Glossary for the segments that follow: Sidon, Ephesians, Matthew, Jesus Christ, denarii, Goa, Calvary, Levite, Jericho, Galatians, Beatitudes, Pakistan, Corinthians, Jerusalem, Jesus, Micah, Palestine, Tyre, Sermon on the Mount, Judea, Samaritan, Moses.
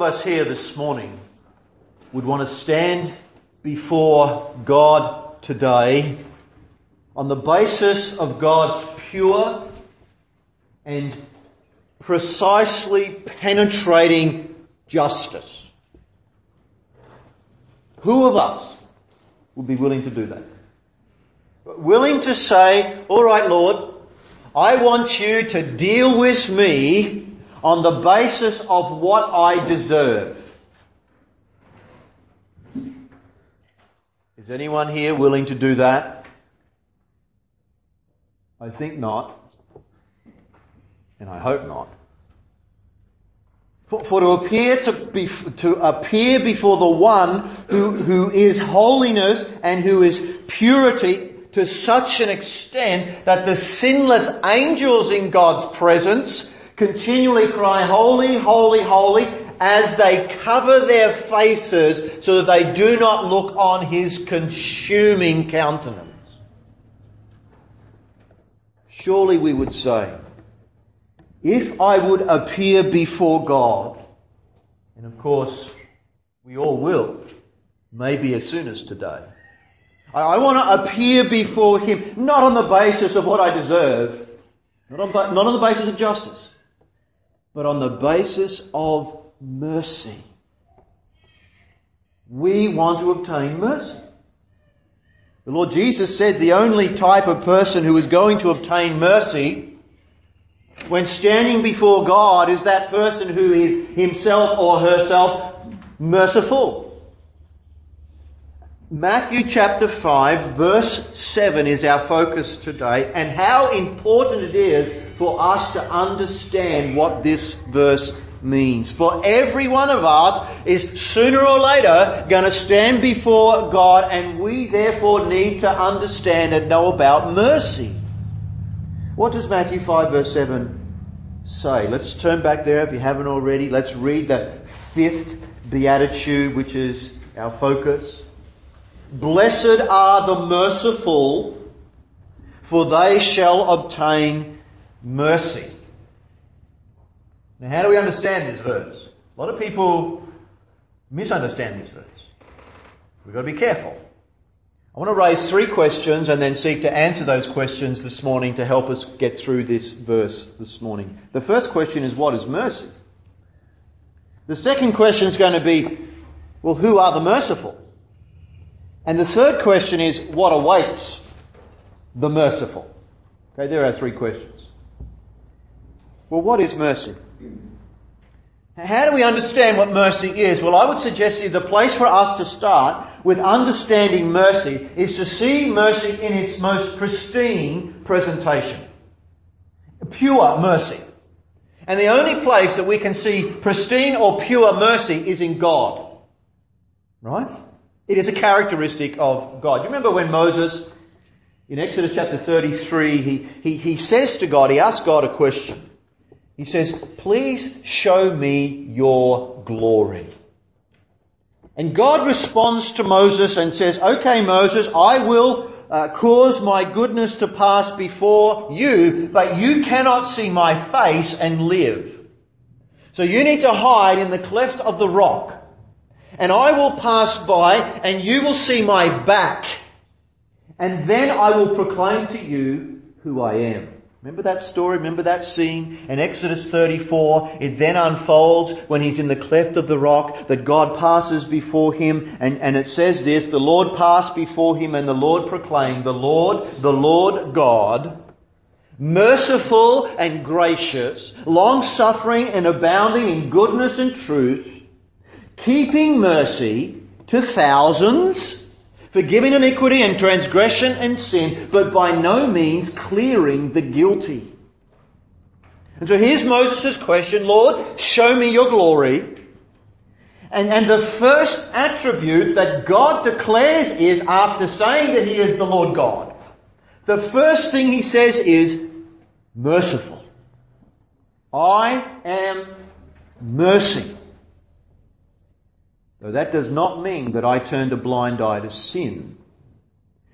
of us here this morning would want to stand before God today on the basis of God's pure and precisely penetrating justice. Who of us would be willing to do that? Willing to say, all right, Lord, I want you to deal with me on the basis of what I deserve. Is anyone here willing to do that? I think not. And I hope not. To appear before the one who is holiness and who is purity to such an extent that the sinless angels in God's presence continually cry, holy, holy, holy, as they cover their faces so that they do not look on His consuming countenance. Surely we would say, if I would appear before God, and of course we all will, maybe as soon as today, I want to appear before Him, not on the basis of what I deserve, not on the basis of justice, but on the basis of mercy. We want to obtain mercy. The Lord Jesus said the only type of person who is going to obtain mercy when standing before God is that person who is himself or herself merciful. Matthew chapter 5 verse 7 is our focus today, and how important it is for us to understand what this verse means. For every one of us is sooner or later going to stand before God, and we therefore need to understand and know about mercy. What does Matthew 5 verse 7 say? Let's turn back there if you haven't already. Let's read the fifth beatitude, which is our focus. Blessed are the merciful, for they shall obtain mercy. Now, how do we understand this verse? A lot of people misunderstand this verse. We've got to be careful. I want to raise three questions and then seek to answer those questions this morning to help us get through this verse this morning. The first question is, what is mercy? The second question is going to be, well, who are the merciful? And the third question is, what awaits the merciful? Okay, there are three questions. Well, what is mercy? How do we understand what mercy is? Well, I would suggest to you the place for us to start with understanding mercy is to see mercy in its most pristine presentation. Pure mercy. And the only place that we can see pristine or pure mercy is in God. Right? It is a characteristic of God. You remember when Moses, in Exodus chapter 33, he says to God, he asks God a question. He says, please show me your glory. And God responds to Moses and says, okay, Moses, I will cause my goodness to pass before you, but you cannot see my face and live. So you need to hide in the cleft of the rock. And I will pass by, and you will see my back. And then I will proclaim to you who I am. Remember that story? Remember that scene? In Exodus 34, it then unfolds when he's in the cleft of the rock that God passes before him. And it says this, the Lord passed before him, and the Lord proclaimed, the Lord God, merciful and gracious, long-suffering and abounding in goodness and truth, keeping mercy to thousands, forgiving iniquity and transgression and sin, but by no means clearing the guilty. And so here's Moses' question, Lord, show me your glory. And the first attribute that God declares is, after saying that He is the Lord God, the first thing He says is, merciful. I am merciful. Though that does not mean that I turned a blind eye to sin,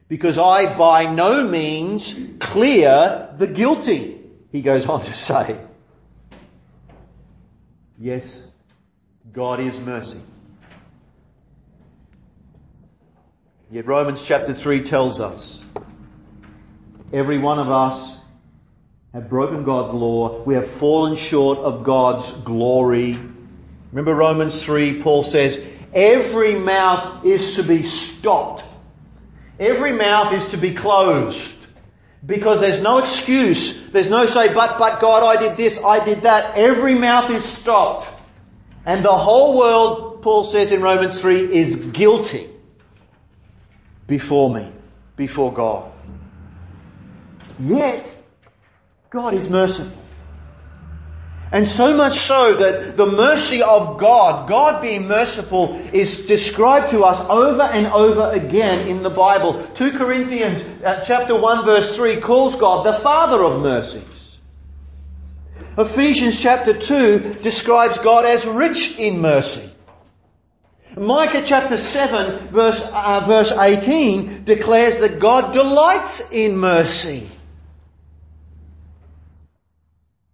because I by no means clear the guilty, he goes on to say. Yes, God is mercy. Yet Romans chapter 3 tells us every one of us have broken God's law. We have fallen short of God's glory. Remember Romans 3, Paul says, every mouth is to be stopped. Every mouth is to be closed. Because there's no excuse. There's no say, but God, I did this, I did that. Every mouth is stopped. And the whole world, Paul says in Romans 3, is guilty before me, before God. Yet, God is merciful. And so much so that the mercy of God, God being merciful, is described to us over and over again in the Bible. 2 Corinthians chapter 1 verse 3 calls God the Father of mercies. Ephesians chapter 2 describes God as rich in mercy. Micah chapter 7 verse 18 declares that God delights in mercy.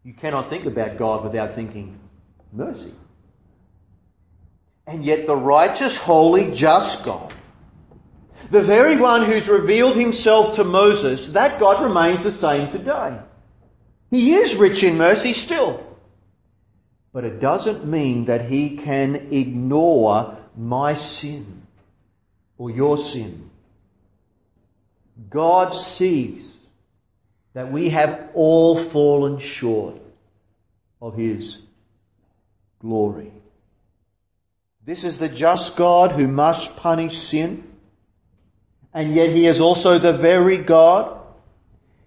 You cannot think about God without thinking mercy. And yet the righteous, holy, just God, the very one who's revealed himself to Moses, that God remains the same today. He is rich in mercy still. But it doesn't mean that he can ignore my sin or your sin. God sees that we have all fallen short of His glory. This is the just God who must punish sin, and yet He is also the very God.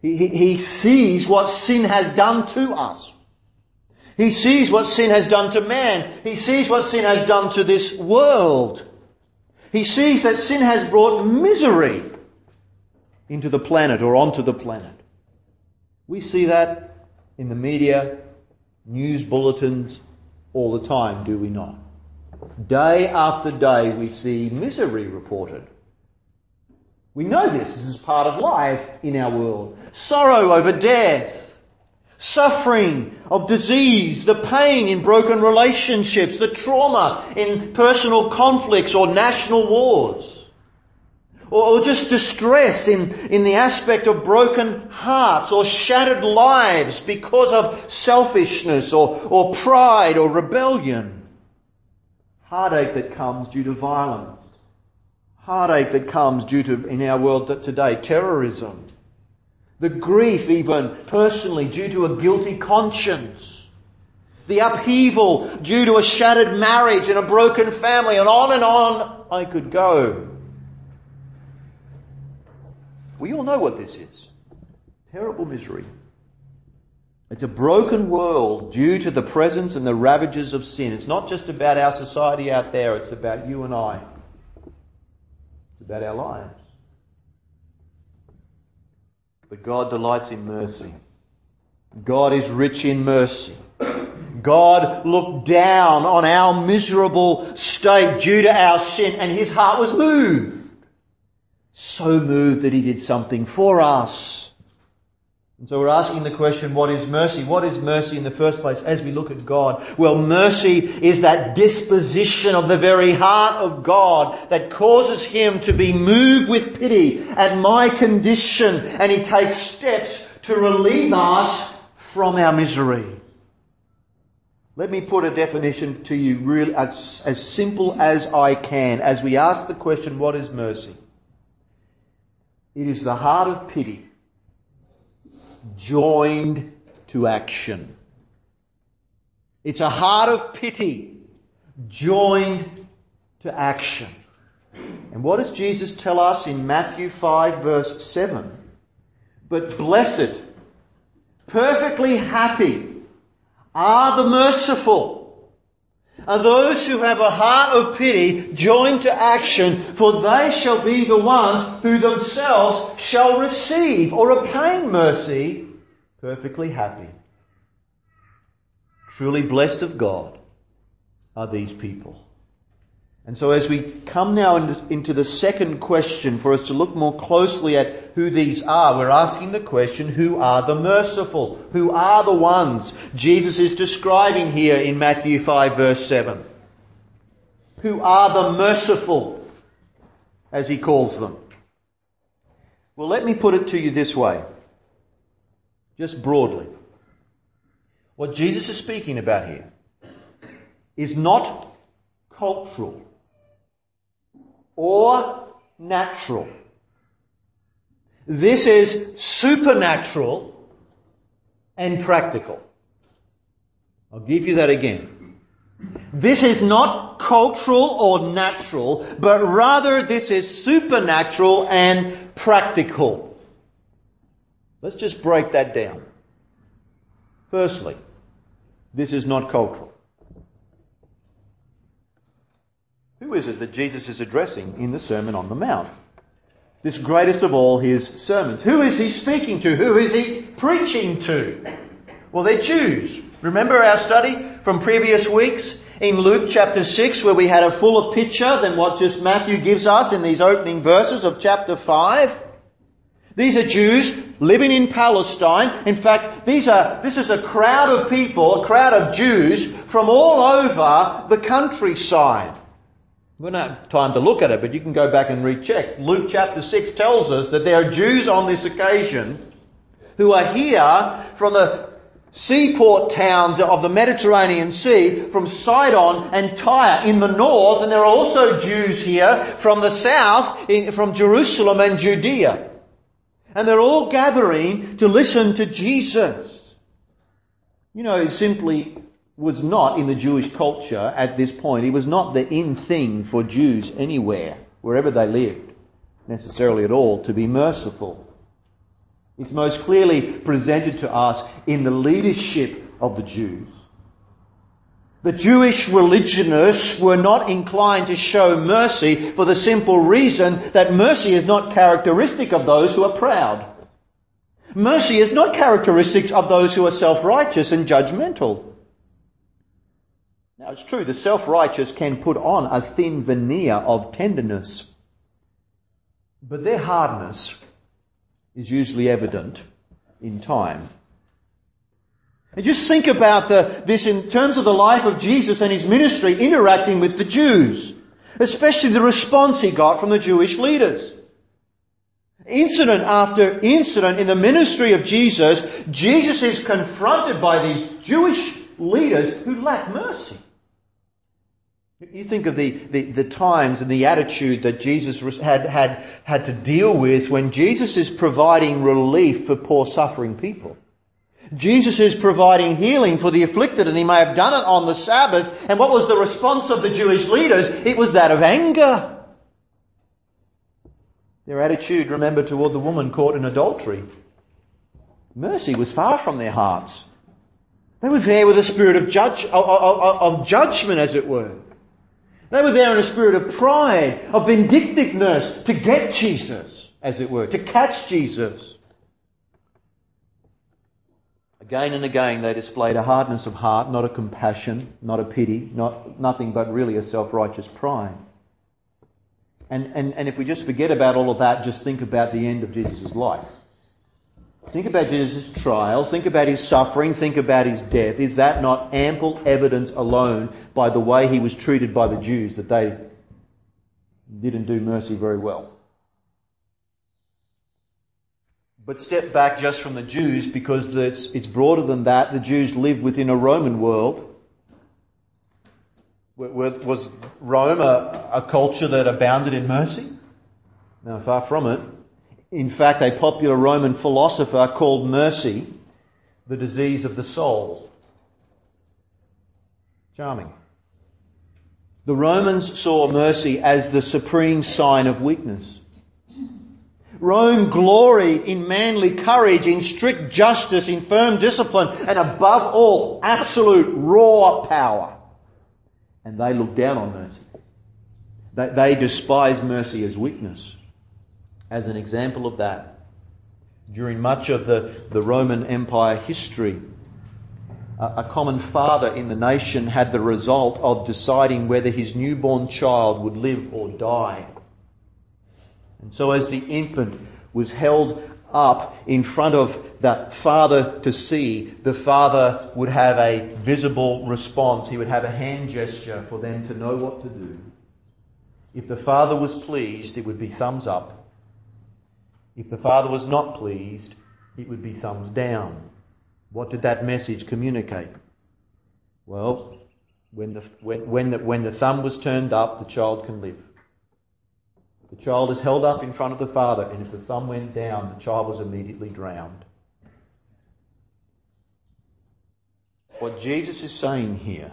He sees what sin has done to us. He sees what sin has done to man. He sees what sin has done to this world. He sees that sin has brought misery into the planet or onto the planet. We see that in the media, news bulletins, all the time, do we not? Day after day we see misery reported. We know this. This is part of life in our world. Sorrow over death, suffering of disease, the pain in broken relationships, the trauma in personal conflicts or national wars. Or just distress in the aspect of broken hearts or shattered lives because of selfishness or pride or rebellion. Heartache that comes due to violence. Heartache that comes due to, in our world today, terrorism. The grief even personally due to a guilty conscience. The upheaval due to a shattered marriage and a broken family, and on I could go. We all know what this is. Terrible misery. It's a broken world due to the presence and the ravages of sin. It's not just about our society out there. It's about you and I. It's about our lives. But God delights in mercy. God is rich in mercy. God looked down on our miserable state due to our sin, and His heart was moved. So moved that He did something for us. And so we're asking the question, what is mercy? What is mercy in the first place as we look at God? Well, mercy is that disposition of the very heart of God that causes Him to be moved with pity at my condition, and He takes steps to relieve us from our misery. Let me put a definition to you really as simple as I can as we ask the question, what is mercy? It is the heart of pity joined to action. It's a heart of pity joined to action. And what does Jesus tell us in Matthew 5 verse 7? But blessed, perfectly happy are the merciful. And those who have a heart of pity joined to action, for they shall be the ones who themselves shall receive or obtain mercy, perfectly happy. Truly blessed of God are these people. And so as we come now into the second question for us to look more closely at who these are, we're asking the question, who are the merciful? Who are the ones Jesus is describing here in Matthew 5 verse 7? who are the merciful, as he calls them. Well, let me put it to you this way, just broadly. What Jesus is speaking about here is not cultural or natural. This is supernatural and practical. I'll give you that again. This is not cultural or natural, but rather this is supernatural and practical. Let's just break that down. Firstly, this is not cultural. Who is it that Jesus is addressing in the Sermon on the Mount? This greatest of all his sermons. Who is he speaking to? Who is he preaching to? Well, they're Jews. Remember our study from previous weeks in Luke chapter 6, where we had a fuller picture than what just Matthew gives us in these opening verses of chapter 5. These are Jews living in Palestine. In fact, this is a crowd of people, a crowd of Jews from all over the countryside. We don't have time to look at it, but you can go back and recheck. Luke chapter 6 tells us that there are Jews on this occasion who are here from the seaport towns of the Mediterranean Sea, from Sidon and Tyre in the north, and there are also Jews here from the south, from Jerusalem and Judea. And they're all gathering to listen to Jesus. You know, it's simply was not in the Jewish culture at this point. It was not the in thing for Jews anywhere, wherever they lived, necessarily at all, to be merciful. It's most clearly presented to us in the leadership of the Jews. The Jewish religionists were not inclined to show mercy for the simple reason that mercy is not characteristic of those who are proud. Mercy is not characteristic of those who are self-righteous and judgmental. Now, it's true, the self-righteous can put on a thin veneer of tenderness, but their hardness is usually evident in time. And just think about this in terms of the life of Jesus and his ministry interacting with the Jews, especially the response he got from the Jewish leaders. Incident after incident in the ministry of Jesus, Jesus is confronted by these Jewish leaders who lack mercy. You think of the times and the attitude that Jesus had to deal with when Jesus is providing relief for poor suffering people. Jesus is providing healing for the afflicted, and he may have done it on the Sabbath. And what was the response of the Jewish leaders? It was that of anger. Their attitude, remember, toward the woman caught in adultery. Mercy was far from their hearts. They were there with a spirit of judgment, as it were. They were there in a spirit of pride, of vindictiveness, to get Jesus, as it were, to catch Jesus. Again and again they displayed a hardness of heart, not a compassion, not a pity, nothing but really a self-righteous pride. And if we just forget about all of that, just think about the end of Jesus' life. Think about Jesus' trial, think about his suffering, think about his death. Is that not ample evidence alone by the way he was treated by the Jews that they didn't do mercy very well? But step back just from the Jews, because it's broader than that. The Jews lived within a Roman world. Was Rome a culture that abounded in mercy? No, far from it. In fact, a popular Roman philosopher called mercy the disease of the soul. Charming. The Romans saw mercy as the supreme sign of weakness. Rome gloried in manly courage, in strict justice, in firm discipline, and above all, absolute raw power. And they looked down on mercy. They despised mercy as weakness. As an example of that, during much of the Roman Empire history, a common father in the nation had the result of deciding whether his newborn child would live or die. And so as the infant was held up in front of the father to see, the father would have a visible response. He would have a hand gesture for them to know what to do. If the Father was pleased, it would be thumbs up. If the Father was not pleased, it would be thumbs down. What did that message communicate? Well, when the thumb was turned up, the child can live. The child is held up in front of the Father, and if the thumb went down, the child was immediately drowned. What Jesus is saying here,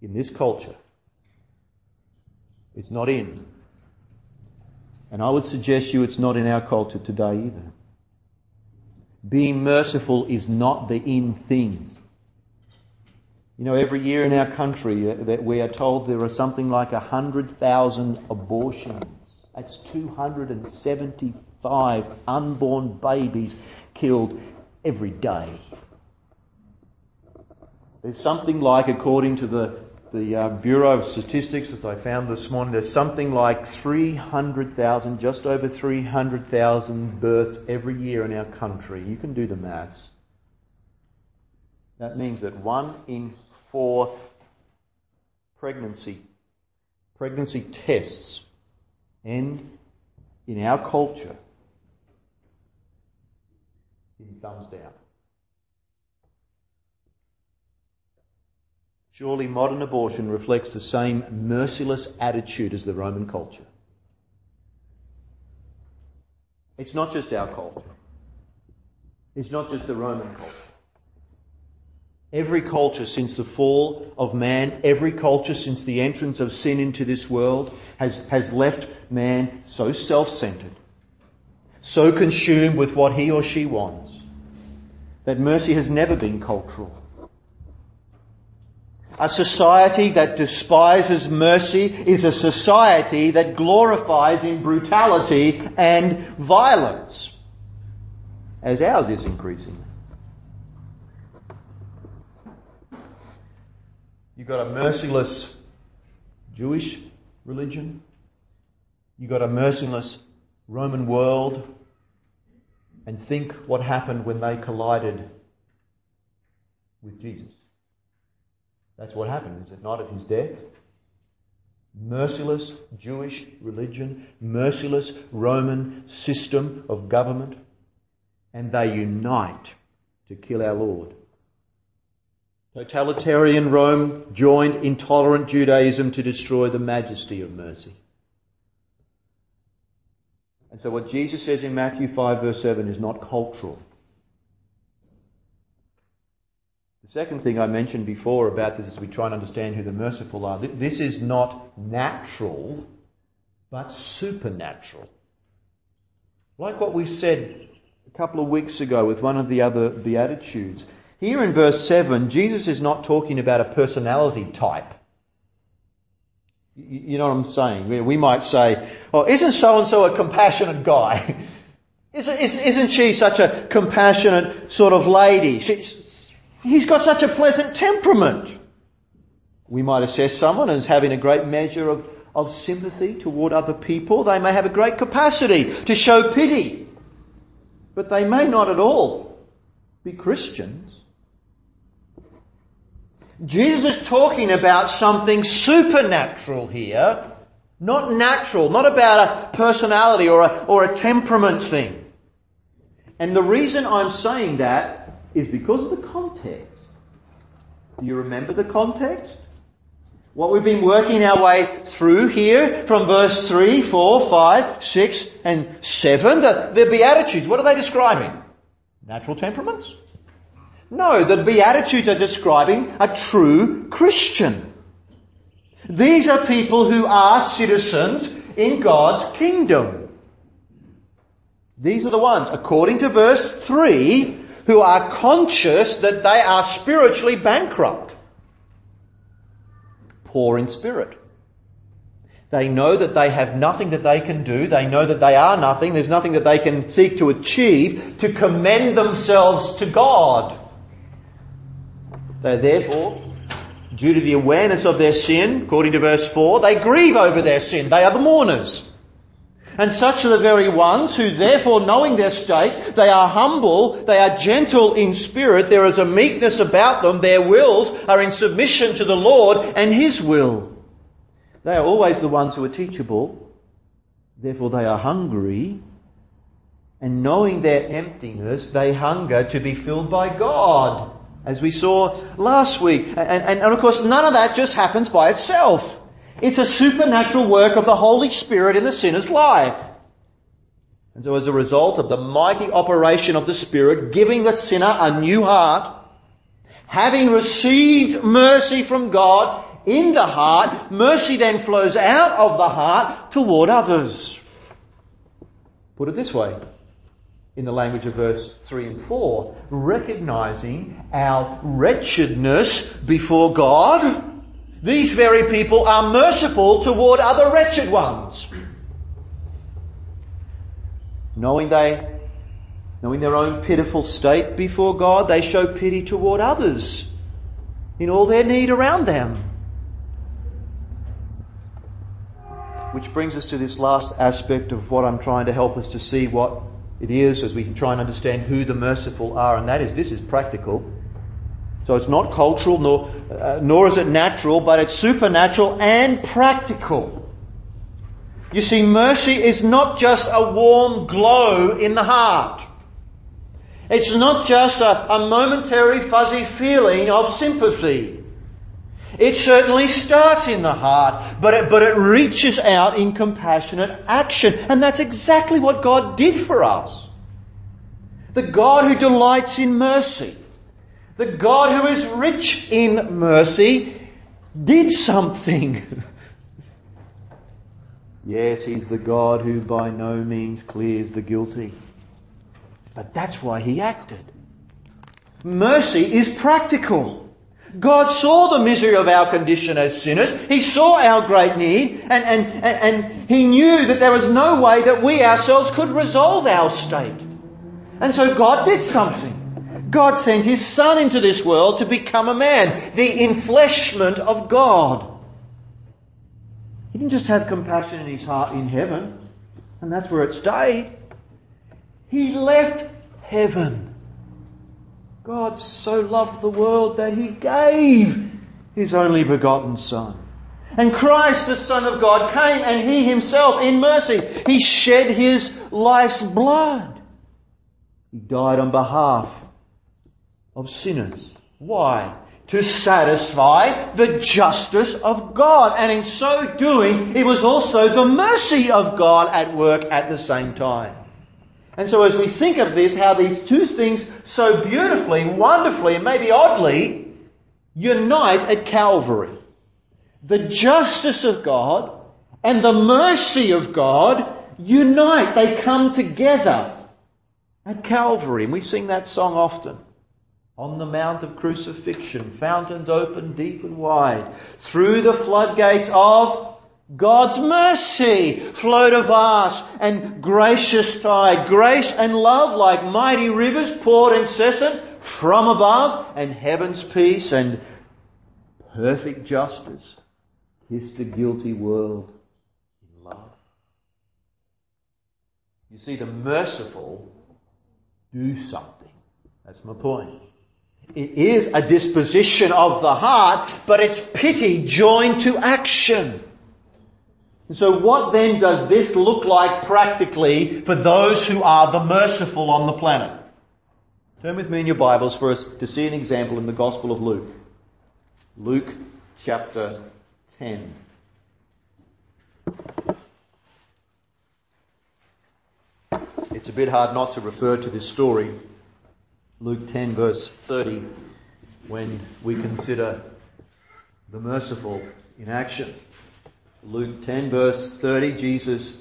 in this culture, it's not in. And I would suggest you it's not in our culture today either. Being merciful is not the in thing. You know, every year in our country that we are told there are something like 100,000 abortions. That's 275 unborn babies killed every day. There's something like, according to the Bureau of Statistics that I found this morning, there's something like 300,000, just over 300,000 births every year in our country. You can do the maths. That means that 1 in 4 pregnancy tests end in our culture in thumbs down. Surely modern abortion reflects the same merciless attitude as the Roman culture. It's not just our culture. It's not just the Roman culture. Every culture since the fall of man, every culture since the entrance of sin into this world has left man so self-centered, so consumed with what he or she wants, that mercy has never been cultural. A society that despises mercy is a society that glorifies in brutality and violence, as ours is increasingly. You've got a merciless Jewish religion. You've got a merciless Roman world. And think what happened when they collided with Jesus. That's what happened, is it not, at his death? Merciless Jewish religion, merciless Roman system of government, and they unite to kill our Lord. Totalitarian Rome joined intolerant Judaism to destroy the majesty of mercy. And so what Jesus says in Matthew 5 verse 7 is not cultural. The second thing I mentioned before about this is we try and understand who the merciful are. This is not natural, but supernatural. Like what we said a couple of weeks ago with one of the other Beatitudes. Here in verse 7, Jesus is not talking about a personality type. You know what I'm saying? We might say, oh, isn't so-and-so a compassionate guy? Isn't she such a compassionate sort of lady? He's got such a pleasant temperament. We might assess someone as having a great measure of sympathy toward other people. They may have a great capacity to show pity, but they may not at all be Christians. Jesus is talking about something supernatural here, not natural, not about a personality or a temperament thing. And the reason I'm saying that is because of the context. Do you remember the context? What we've been working our way through here from verse 3, 4, 5, 6 and 7, the Beatitudes, what are they describing? Natural temperaments? No, the Beatitudes are describing a true Christian. These are people who are citizens in God's kingdom. These are the ones, according to verse 3, who are conscious that they are spiritually bankrupt, poor in spirit. They know that they have nothing that they can do. They know that they are nothing. There's nothing that they can seek to achieve to commend themselves to God. They therefore, due to the awareness of their sin, according to verse 4, they grieve over their sin. They are the mourners. And such are the very ones who, therefore, knowing their state, they are humble, they are gentle in spirit, there is a meekness about them, their wills are in submission to the Lord and His will. They are always the ones who are teachable, therefore they are hungry, and knowing their emptiness, they hunger to be filled by God, as we saw last week. And of course, none of that just happens by itself. It's a supernatural work of the Holy Spirit in the sinner's life. And so as a result of the mighty operation of the Spirit, giving the sinner a new heart, having received mercy from God in the heart, mercy then flows out of the heart toward others. Put it this way, in the language of verse 3 and 4, recognizing our wretchedness before God, these very people are merciful toward other wretched ones. Knowing their own pitiful state before God, they show pity toward others in all their need around them. Which brings us to this last aspect of what I'm trying to help us to see what it is as we try and understand who the merciful are, and that is, this is practical. So it's not cultural, nor is it natural, but it's supernatural and practical. You see, mercy is not just a warm glow in the heart. It's not just a momentary fuzzy feeling of sympathy. It certainly starts in the heart, but it reaches out in compassionate action. And that's exactly what God did for us. The God who delights in mercy, the God who is rich in mercy, did something. Yes, He's the God who by no means clears the guilty. But that's why He acted. Mercy is practical. God saw the misery of our condition as sinners. He saw our great need, and He knew that there was no way that we ourselves could resolve our state. And so God did something. God sent His Son into this world to become a man, the enfleshment of God. He didn't just have compassion in His heart in heaven, and that's where it stayed. He left heaven. God so loved the world that He gave His only begotten Son. And Christ, the Son of God, came, and He Himself, in mercy, He shed His life's blood. He died on behalf of sinners. Why? To satisfy the justice of God. And in so doing, it was also the mercy of God at work at the same time. And so as we think of this, how these two things so beautifully, wonderfully, and maybe oddly, unite at Calvary. The justice of God and the mercy of God unite. They come together at Calvary. And we sing that song often. On the mount of crucifixion, fountains open deep and wide. Through the floodgates of God's mercy flowed a vast and gracious tide. Grace and love like mighty rivers poured incessant from above. And heaven's peace and perfect justice kissed the guilty world in love. You see, the merciful do something. That's my point. It is a disposition of the heart, but it's pity joined to action. And so what then does this look like practically for those who are the merciful on the planet? Turn with me in your Bibles for us to see an example in the Gospel of Luke. Luke chapter 10. It's a bit hard not to refer to this story. Luke 10 verse 30, when we consider the merciful in action. Luke 10 verse 30, Jesus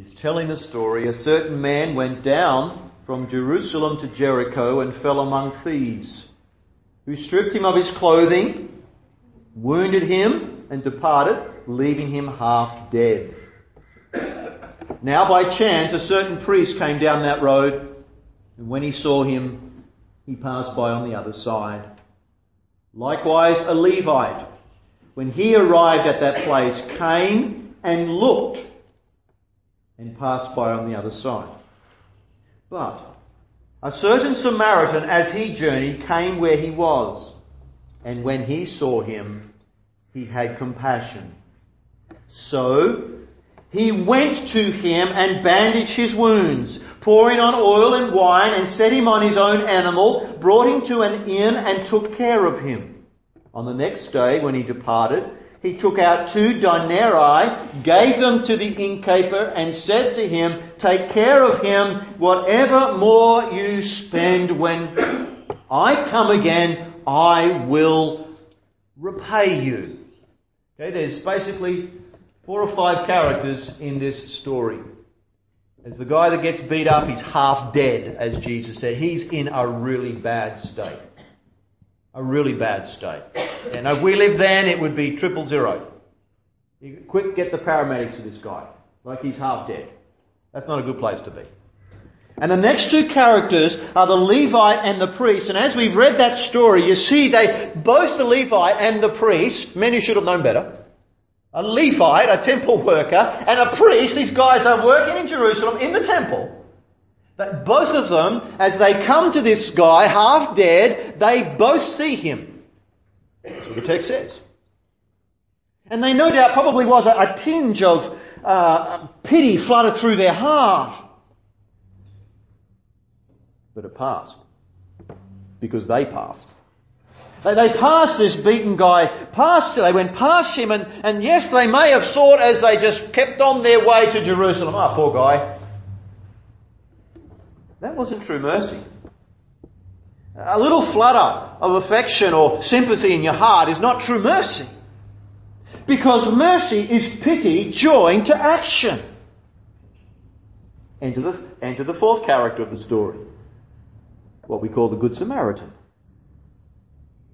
is telling the story. A certain man went down from Jerusalem to Jericho and fell among thieves, who stripped him of his clothing, wounded him, and departed, leaving him half dead. Now by chance a certain priest came down that road, and when he saw him, he passed by on the other side. Likewise, a Levite, when he arrived at that place, came and looked and passed by on the other side. But a certain Samaritan, as he journeyed, came where he was. And when he saw him, he had compassion. So he went to him and bandaged his wounds, pouring on oil and wine, and set him on his own animal, brought him to an inn, and took care of him. On the next day, when he departed, he took out 2 denarii, gave them to the innkeeper, and said to him, "Take care of him. Whatever more you spend, when I come again, I will repay you." Okay, there's basically 4 or 5 characters in this story. There's the guy that gets beat up, he's half dead, as Jesus said. He's in a really bad state. A really bad state. And if we lived then, it would be 000. You quick, get the paramedics to this guy. Like, he's half dead. That's not a good place to be. And the next 2 characters are the Levite and the priest. And as we read that story, you see they both, the Levite and the priest, men who should have known better, a Levite, a temple worker, and a priest. These guys are working in Jerusalem in the temple. But both of them, as they come to this guy half dead, they both see him. That's what the text says. And they no doubt probably was a tinge of pity flooded through their heart. But it passed, because they passed. They passed this beaten guy, they went past him, and yes, they may have thought as they just kept on their way to Jerusalem, "Ah, poor guy." That wasn't true mercy. A little flutter of affection or sympathy in your heart is not true mercy, because mercy is pity joined to action. Enter the 4th character of the story, what we call the Good Samaritan.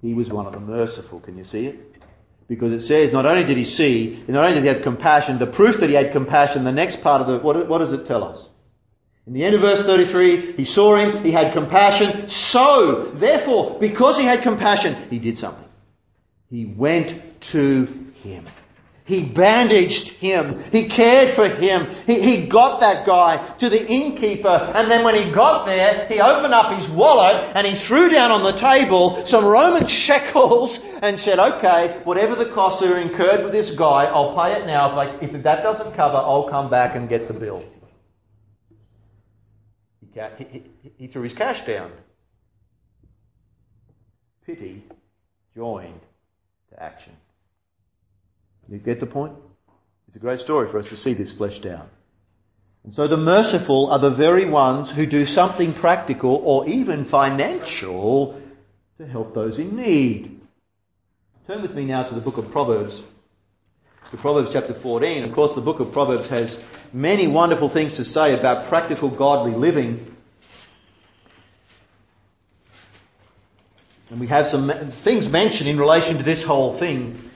He was one of the merciful. Can you see it? Because it says not only did he have compassion, the proof that he had compassion, the next part of the... What does it tell us? In the end of verse 33, he saw him, he had compassion. So, therefore, because he had compassion, he did something. He went to him. He bandaged him. He cared for him. He got that guy to the innkeeper. And then when he got there, he opened up his wallet and he threw down on the table some Roman shekels and said, "Okay, whatever the costs are incurred with this guy, I'll pay it now. If that doesn't cover, I'll come back and get the bill." He threw his cash down. Pity joined to action. You get the point? It's a great story for us to see this fleshed out. And so the merciful are the very ones who do something practical or even financial to help those in need. Turn with me now to the book of Proverbs, to Proverbs chapter 14. Of course, the book of Proverbs has many wonderful things to say about practical godly living. And we have some things mentioned in relation to this whole thing.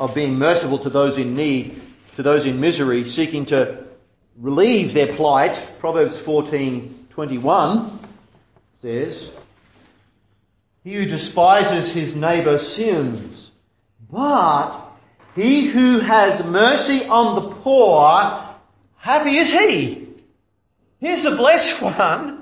Of being merciful to those in need, to those in misery, seeking to relieve their plight. Proverbs 14:21 says, "He who despises his neighbour sins, but he who has mercy on the poor, happy is he." Here's the blessed one.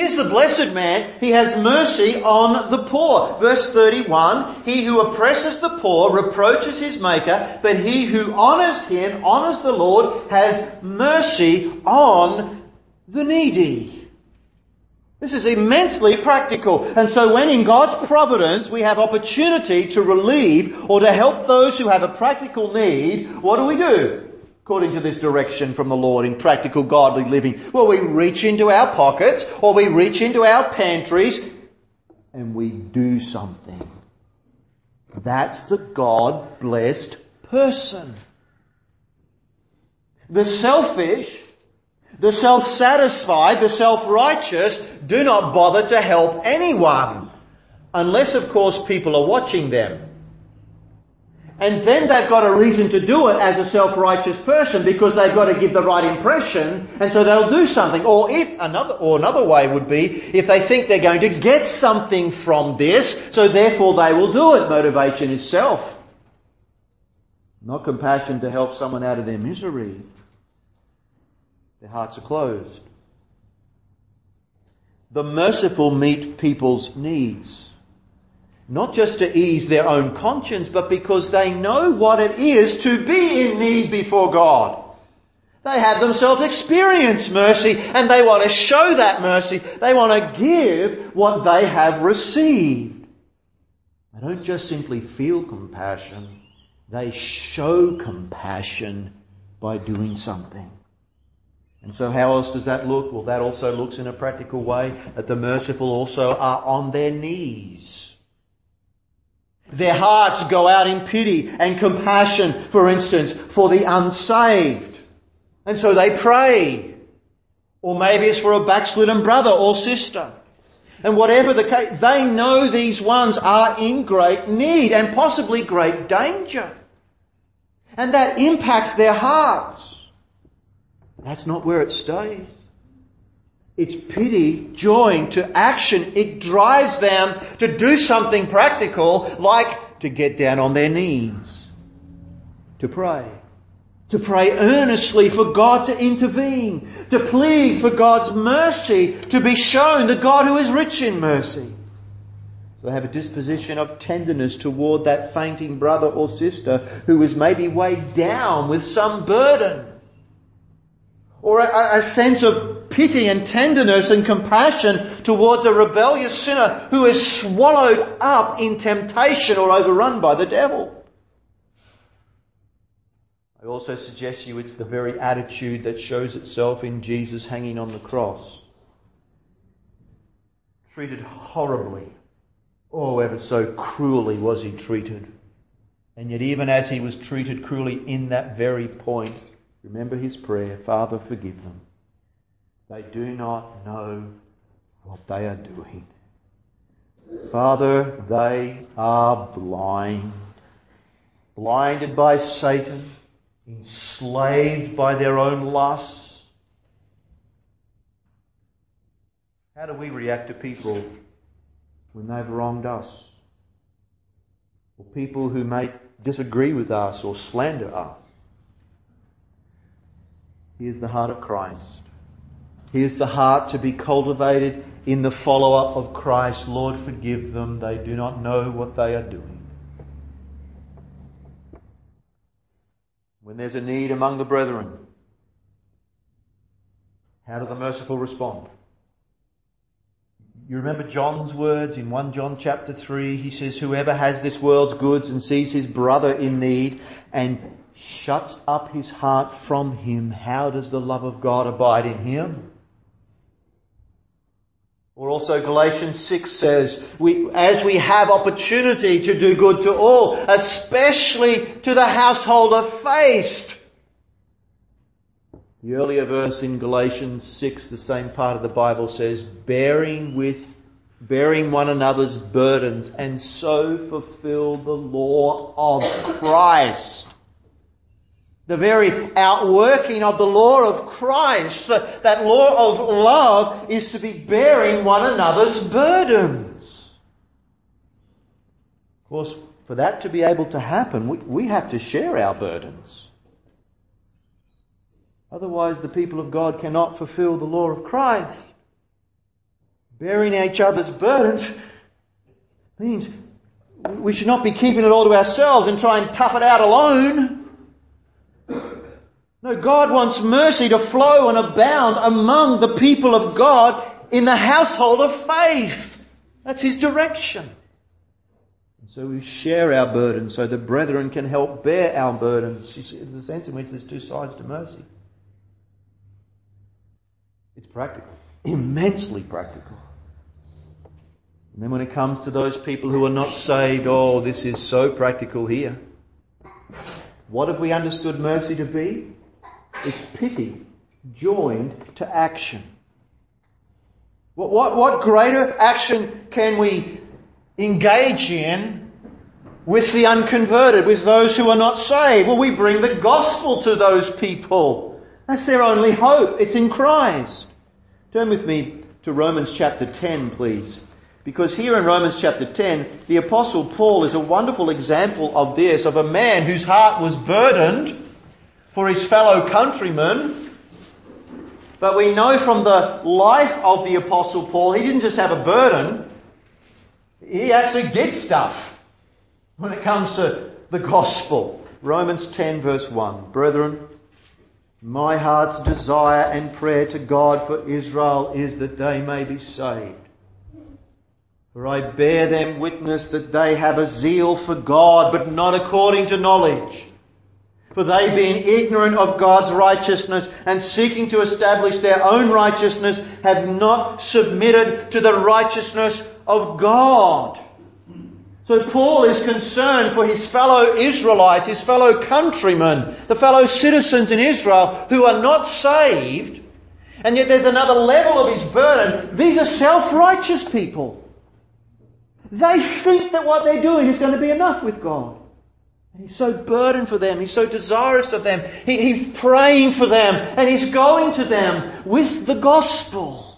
Here's the blessed man. He has mercy on the poor. Verse 31, "He who oppresses the poor reproaches his maker, but he who honours him, honours the Lord, has mercy on the needy." This is immensely practical. And so when in God's providence we have opportunity to relieve or to help those who have a practical need, what do we do? According to this direction from the Lord in practical godly living, well, we reach into our pockets or we reach into our pantries and we do something. That's the God-blessed person. The selfish, the self-satisfied, the self-righteous do not bother to help anyone unless, of course, people are watching them. And then they've got a reason to do it as a self-righteous person, because they've got to give the right impression, and so they'll do something. Or another way would be if they think they're going to get something from this, so therefore they will do it. Motivation is self, not compassion to help someone out of their misery. Their hearts are closed. The merciful meet people's needs. Not just to ease their own conscience, but because they know what it is to be in need before God. They have themselves experienced mercy, and they want to show that mercy. They want to give what they have received. They don't just simply feel compassion. They show compassion by doing something. And so how else does that look? Well, that also looks in a practical way that the merciful also are on their knees. Their hearts go out in pity and compassion, for instance, for the unsaved. And so they pray. Or maybe it's for a backslidden brother or sister. And whatever the case, they know these ones are in great need and possibly great danger. And that impacts their hearts. That's not where it stays. It's pity joined to action. It drives them to do something practical, like to get down on their knees, to pray. To pray earnestly for God to intervene. To plead for God's mercy to be shown, the God who is rich in mercy. They have a disposition of tenderness toward that fainting brother or sister who is maybe weighed down with some burden. Or a sense of pity and tenderness and compassion towards a rebellious sinner who is swallowed up in temptation or overrun by the devil. I also suggest to you it's the very attitude that shows itself in Jesus hanging on the cross. Treated horribly. Oh, ever so cruelly was he treated. And yet even as he was treated cruelly in that very point, remember his prayer, Father, forgive them. They do not know what they are doing. Father, they are blind. Blinded by Satan. Enslaved by their own lusts. How do we react to people when they've wronged us? Or people who may disagree with us or slander us? Here's the heart of Christ. Here's the heart to be cultivated in the follower of Christ. Lord, forgive them. They do not know what they are doing. When there's a need among the brethren, how do the merciful respond? You remember John's words in 1 John chapter 3. He says, whoever has this world's goods and sees his brother in need and shuts up his heart from him, how does the love of God abide in him? Or also Galatians 6 says, as we have opportunity to do good to all, especially to the household of faith. The earlier verse in Galatians 6, the same part of the Bible says, bearing one another's burdens and so fulfill the law of Christ. The very outworking of the law of Christ, that law of love, is to be bearing one another's burdens. Of course, for that to be able to happen, we have to share our burdens. Otherwise, the people of God cannot fulfill the law of Christ. Bearing each other's burdens means we should not be keeping it all to ourselves and try and tough it out alone. No, God wants mercy to flow and abound among the people of God in the household of faith. That's His direction. And so we share our burdens so the brethren can help bear our burdens. You see, there's a sense in which there's two sides to mercy. It's practical, immensely practical. And then when it comes to those people who are not saved, oh, this is so practical here. What have we understood mercy to be? It's pity joined to action. What greater action can we engage in with the unconverted, with those who are not saved? Well, we bring the gospel to those people. That's their only hope. It's in Christ. Turn with me to Romans chapter 10, please. Because here in Romans chapter 10, the Apostle Paul is a wonderful example of this, of a man whose heart was burdened for his fellow countrymen. But we know from the life of the Apostle Paul, he didn't just have a burden. he actually did stuff when it comes to the gospel. Romans 10 verse 1. Brethren, my heart's desire and prayer to God for Israel is that they may be saved. For I bear them witness that they have a zeal for God, but not according to knowledge. For they, being ignorant of God's righteousness and seeking to establish their own righteousness, have not submitted to the righteousness of God. So Paul is concerned for his fellow Israelites, his fellow countrymen, the fellow citizens in Israel who are not saved. And yet there's another level of his burden. These are self-righteous people. They think that what they're doing is going to be enough with God. And he's so burdened for them. He's so desirous of them. He's praying for them. And he's going to them with the gospel.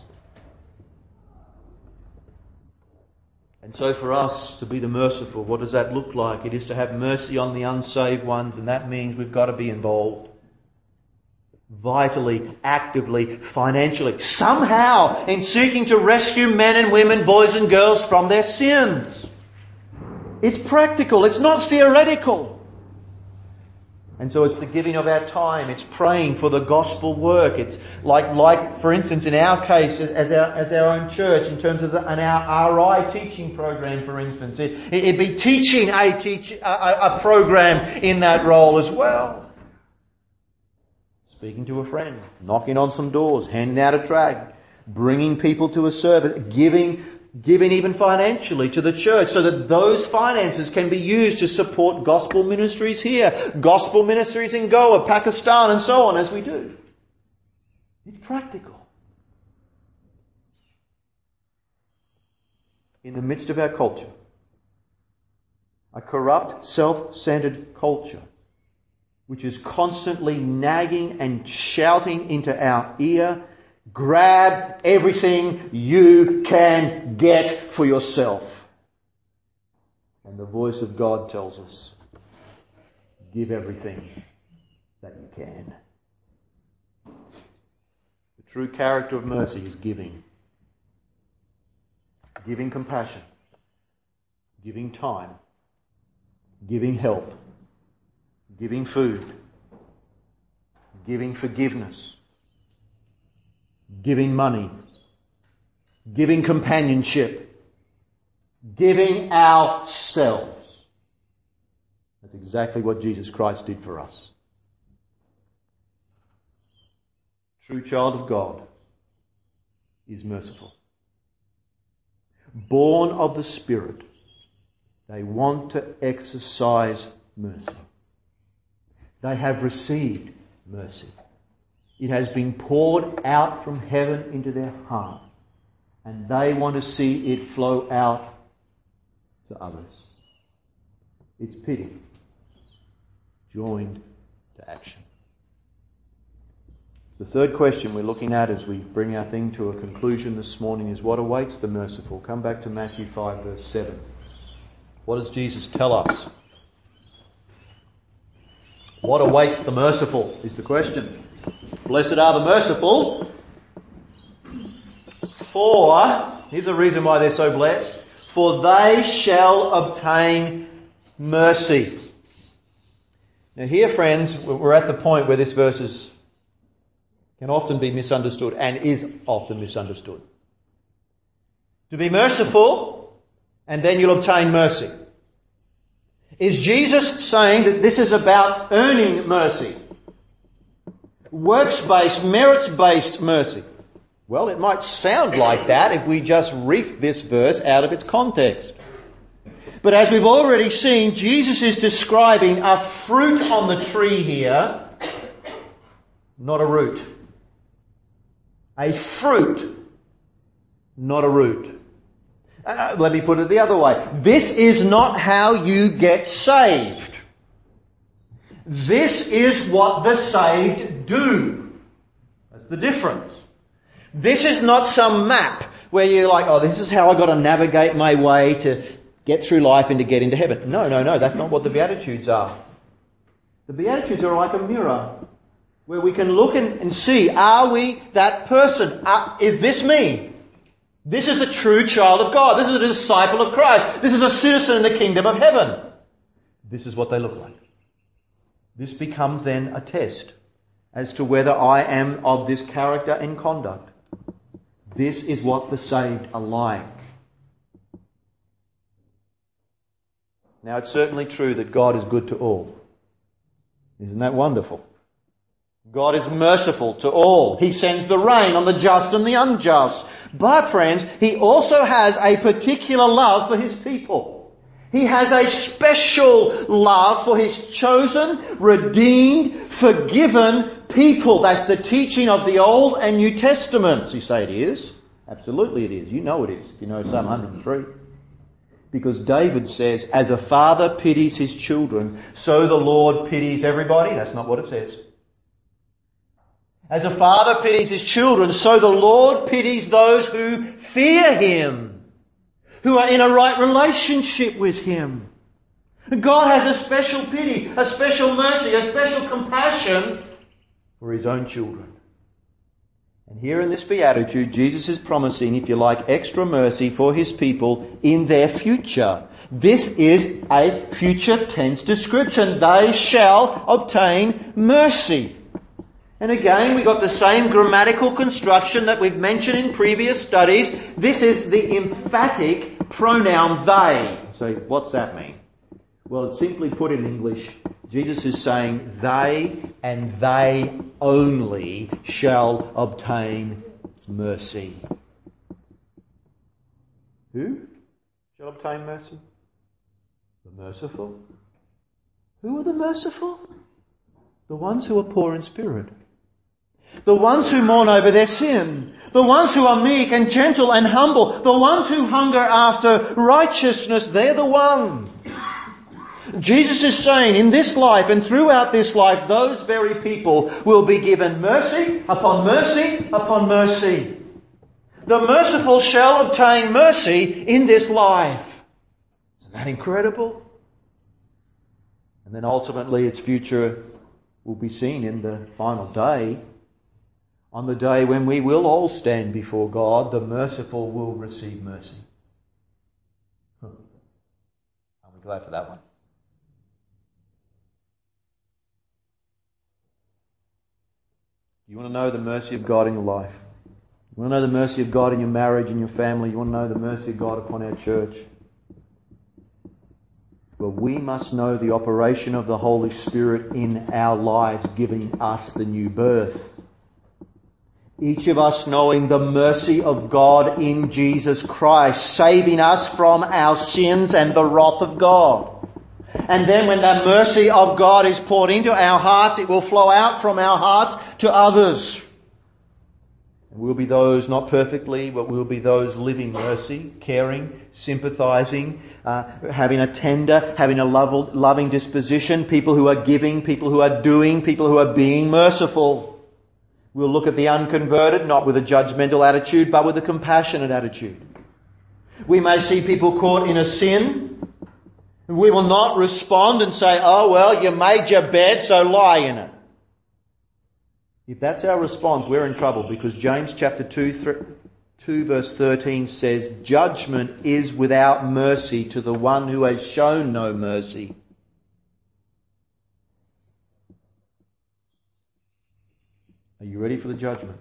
And so for us to be the merciful, what does that look like? It is to have mercy on the unsaved ones, and that means we've got to be involved. Vitally, actively, financially, somehow in seeking to rescue men and women, boys and girls from their sins. It's practical, it's not theoretical. And so it's the giving of our time, it's praying for the gospel work. It's like for instance, in our case, as our own church, in terms of our RI teaching program, for instance, it'd be teaching a program in that role as well. Speaking to a friend, knocking on some doors, handing out a tract, bringing people to a service, giving even financially to the church so that those finances can be used to support gospel ministries here, gospel ministries in Goa, Pakistan and so on as we do. It's practical. In the midst of our culture, a corrupt, self-centered culture, which is constantly nagging and shouting into our ear, grab everything you can get for yourself. And the voice of God tells us, give everything that you can. The true character of mercy is giving. Giving compassion. Giving time. Giving help. Giving food, giving forgiveness, giving money, giving companionship, giving ourselves. That's exactly what Jesus Christ did for us. True child of God is merciful. Born of the Spirit, they want to exercise mercy. They have received mercy. It has been poured out from heaven into their heart. And they want to see it flow out to others. It's pity joined to action. The third question we're looking at as we bring our thing to a conclusion this morning is what awaits the merciful. Come back to Matthew 5 verse 7. What does Jesus tell us? What awaits the merciful is the question. Blessed are the merciful, for, here's the reason why they're so blessed, for they shall obtain mercy. Now here, friends, we're at the point where this verse can often be misunderstood and is often misunderstood. To be merciful, and then you'll obtain mercy. Is Jesus saying that this is about earning mercy? Works-based, merits-based mercy? Well, it might sound like that if we just reef this verse out of its context. But as we've already seen, Jesus is describing a fruit on the tree here, not a root. A fruit, not a root. Let me put it the other way. This is not how you get saved. This is what the saved do. That's the difference. This is not some map where you're like, oh, this is how I got to navigate my way to get through life and to get into heaven. No. That's not what the Beatitudes are. The Beatitudes are like a mirror where we can look and see, are we that person? Is this me? This is the true child of God. This is a disciple of Christ. This is a citizen in the kingdom of heaven. This is what they look like. This becomes then a test as to whether I am of this character and conduct. This is what the saved are like. Now, it's certainly true that God is good to all. Isn't that wonderful? God is merciful to all. He sends the rain on the just and the unjust. But, friends, He also has a particular love for His people. He has a special love for His chosen, redeemed, forgiven people. That's the teaching of the Old and New Testaments. You say it is? Absolutely it is. You know it is. You know Psalm 103. Because David says, as a father pities his children, so the Lord pities everybody. That's not what it says. As a father pities his children, so the Lord pities those who fear Him, who are in a right relationship with Him. God has a special pity, a special mercy, a special compassion for His own children. And here in this beatitude, Jesus is promising, if you like, extra mercy for His people in their future. This is a future tense description. They shall obtain mercy. And again, we've got the same grammatical construction that we've mentioned in previous studies. This is the emphatic pronoun they. So what's that mean? Well, simply put in English, Jesus is saying they and they only shall obtain mercy. Who shall obtain mercy? The merciful. Who are the merciful? The ones who are poor in spirit. The ones who mourn over their sin. The ones who are meek and gentle and humble. The ones who hunger after righteousness. They're the ones. Jesus is saying in this life and throughout this life, those very people will be given mercy upon mercy upon mercy. The merciful shall obtain mercy in this life. Isn't that incredible? And then ultimately its future will be seen in the final day. On the day when we will all stand before God, the merciful will receive mercy. Aren't we glad for that one? You want to know the mercy of God in your life. You want to know the mercy of God in your marriage and your family. You want to know the mercy of God upon our church. Well, we must know the operation of the Holy Spirit in our lives, giving us the new birth. Each of us knowing the mercy of God in Jesus Christ, saving us from our sins and the wrath of God. And then when the mercy of God is poured into our hearts, it will flow out from our hearts to others. And we'll be those, not perfectly, but we'll be those living mercy, caring, sympathizing, having a tender, having a loving disposition, people who are giving, people who are doing, people who are being merciful. We'll look at the unconverted, not with a judgmental attitude, but with a compassionate attitude. We may see people caught in a sin. We will not respond and say, oh, well, you made your bed, so lie in it. If that's our response, we're in trouble, because James chapter 2 verse 13 says, judgment is without mercy to the one who has shown no mercy. Are you ready for the judgment?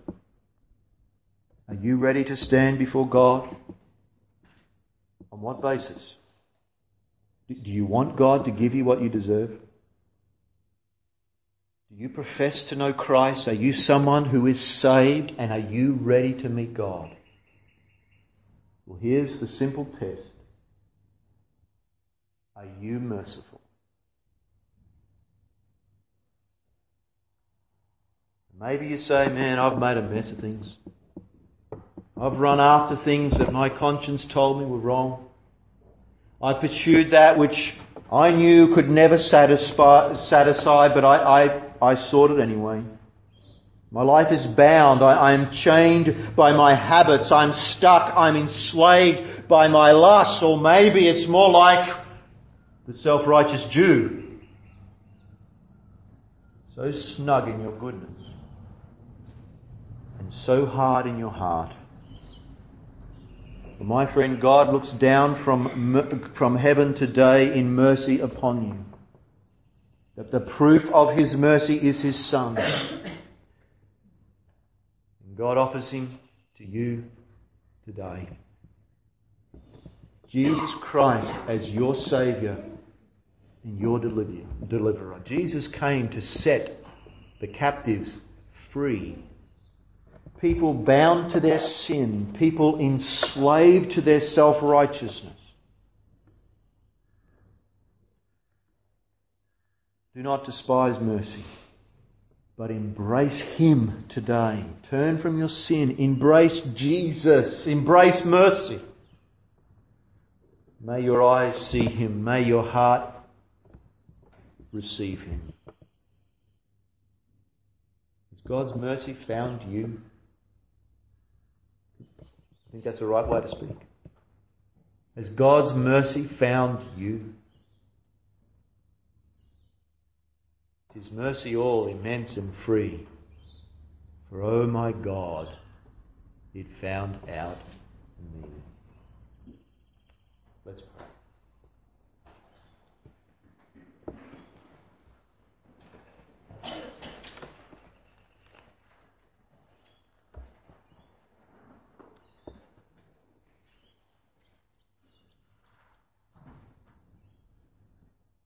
Are you ready to stand before God? On what basis? Do you want God to give you what you deserve? Do you profess to know Christ? Are you someone who is saved? And are you ready to meet God? Well, here's the simple test. Are you merciful? Maybe you say, man, I've made a mess of things. I've run after things that my conscience told me were wrong. I pursued that which I knew could never satisfy, but I sought it anyway. My life is bound. I am chained by my habits. I'm stuck. I'm enslaved by my lusts. Or maybe it's more like the self-righteous Jew. So snug in your goodness and so hard in your heart. My friend, God looks down from heaven today in mercy upon you. That the proof of His mercy is His Son. And God offers Him to you today. Jesus Christ as your Saviour and your deliverer. Jesus came to set the captives free. People bound to their sin. People enslaved to their self-righteousness. Do not despise mercy, but embrace Him today. Turn from your sin. Embrace Jesus. Embrace mercy. May your eyes see Him. May your heart receive Him. Has God's mercy found you? I think that's the right way to speak. Has God's mercy found you? His mercy all immense and free. For, oh my God, it found out me. Let's pray.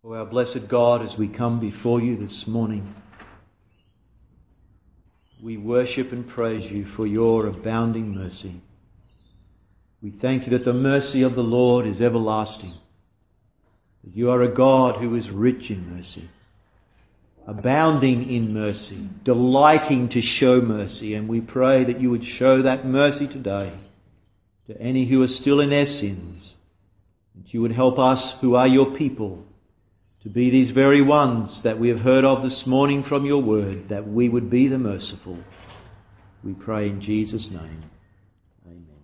Oh, our blessed God, as we come before you this morning, we worship and praise you for your abounding mercy. We thank you that the mercy of the Lord is everlasting, that you are a God who is rich in mercy, abounding in mercy, delighting to show mercy, and we pray that you would show that mercy today to any who are still in their sins, that you would help us who are your people to be these very ones that we have heard of this morning from your word, that we would be the merciful. We pray in Jesus' name. Amen.